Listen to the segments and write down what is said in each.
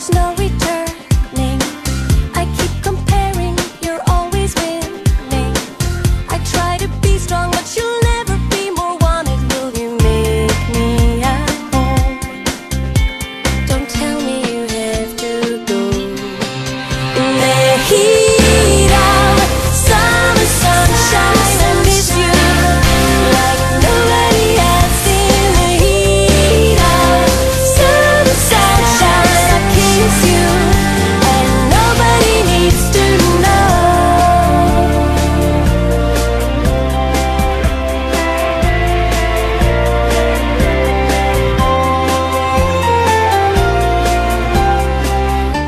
there's no returning. I keep comparing, you're always winning. I try to be strong, but you'll never be more wanted. Will you make me at home? Don't tell me you have to go. In the heat of summer sunshine, I miss you like nobody else. In the heat of summer sunshine, I kiss you and nobody needs to know.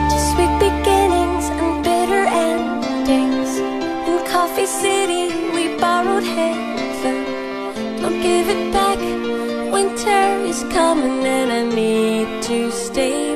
To sweet beginnings and bitter endings. In Coffee City we borrowed heaven. Don't give it back, winter is coming and I need to stay.